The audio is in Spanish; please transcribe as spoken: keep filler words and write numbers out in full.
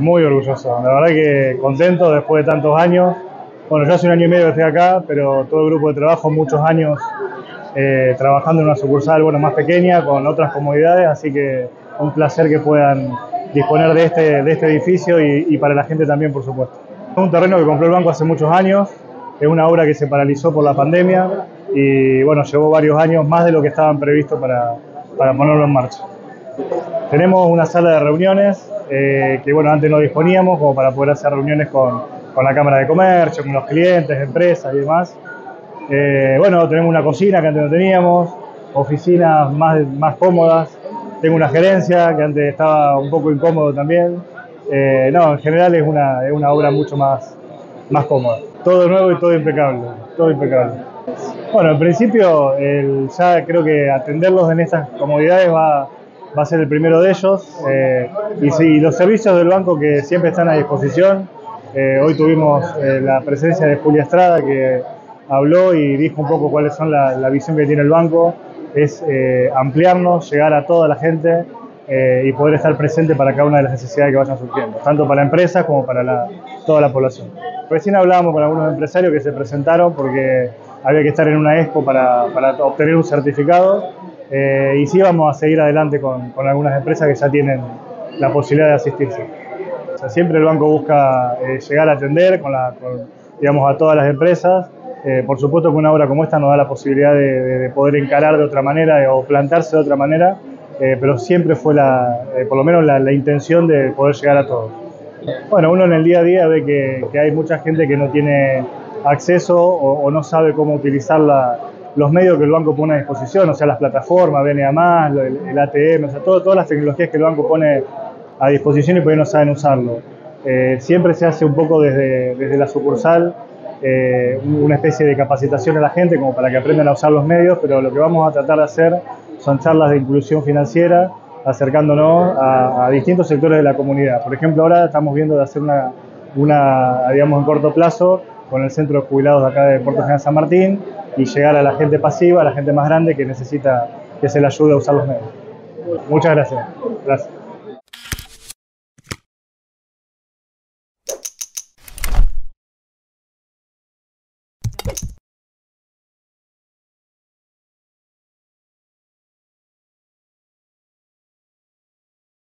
Muy orgulloso, la verdad que contento después de tantos años. Bueno, yo hace un año y medio que estoy acá, pero todo el grupo de trabajo, muchos años eh, trabajando en una sucursal bueno, más pequeña, con otras comodidades, así que un placer que puedan disponer de este, de este edificio y, y para la gente también, por supuesto. Es un terreno que compró el banco hace muchos años, es una obra que se paralizó por la pandemia y bueno, llevó varios años, más de lo que estaban previsto para, para ponerlo en marcha. Tenemos una sala de reuniones eh, que bueno, antes no disponíamos como para poder hacer reuniones con, con la Cámara de Comercio, con los clientes, empresas y demás. Eh, bueno, tenemos una cocina que antes no teníamos, oficinas más, más cómodas, tengo una gerencia que antes estaba un poco incómodo también. Eh, no, en general es una, es una obra mucho más, más cómoda. Todo nuevo y todo impecable, todo impecable. Bueno, en principio el, ya creo que atenderlos en estas comodidades va va a ser el primero de ellos eh, y sí, los servicios del banco que siempre están a disposición. Eh, hoy tuvimos eh, la presencia de Julia Estrada, que habló y dijo un poco cuáles son la, la visión que tiene el banco, es eh, ampliarnos, llegar a toda la gente eh, y poder estar presente para cada una de las necesidades que vayan surgiendo, tanto para empresas como para la, toda la población. Recién hablábamos con algunos empresarios que se presentaron porque había que estar en una expo para, para obtener un certificado. Eh, y sí vamos a seguir adelante con, con algunas empresas que ya tienen la posibilidad de asistirse. O sea, siempre el banco busca eh, llegar a atender con la, con, digamos, a todas las empresas. Eh, por supuesto que una obra como esta nos da la posibilidad de, de, de poder encarar de otra manera eh, o plantarse de otra manera, eh, pero siempre fue la, eh, por lo menos la, la intención de poder llegar a todos. Bueno, uno en el día a día ve que, que hay mucha gente que no tiene acceso o, o no sabe cómo utilizar la, los medios que el banco pone a disposición, o sea, las plataformas, B N A más, el, el A T M, o sea, todo, todas las tecnologías que el banco pone a disposición y por ahí no saben usarlo. Eh, siempre se hace un poco desde, desde la sucursal eh, una especie de capacitación a la gente como para que aprendan a usar los medios, pero lo que vamos a tratar de hacer son charlas de inclusión financiera, acercándonos a, a distintos sectores de la comunidad. Por ejemplo, ahora estamos viendo de hacer una, una digamos, en corto plazo, con el centro de jubilados de acá de Puerto General San Martín y llegar a la gente pasiva, a la gente más grande que necesita que se le ayude a usar los medios. Muchas gracias. Gracias.